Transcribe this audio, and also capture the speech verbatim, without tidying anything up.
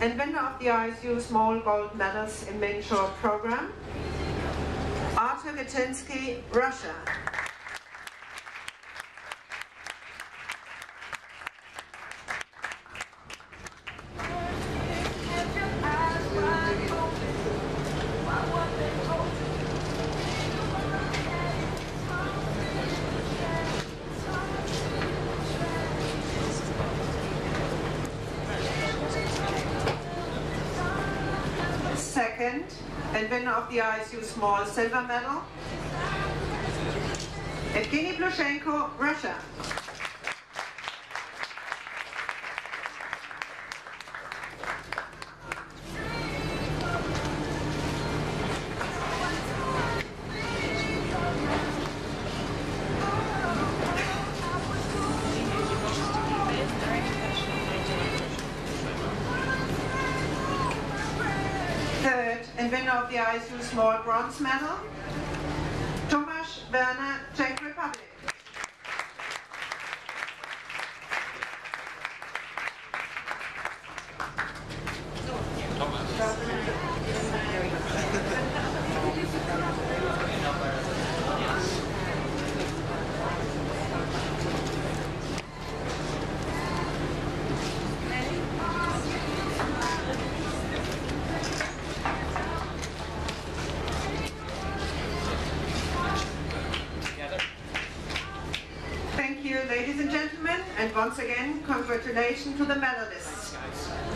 and winner of the I S U Small Gold Medals in Minshore Program, Artur Gachinski, Russia. Second, and winner of the I S U Small Silver Medal, Evgeni Plushenko, Russia. And winner of the I S U Small Bronze Medal, Tomas Verner, Czech Republic. Ladies and gentlemen, and once again, congratulations to the medalists.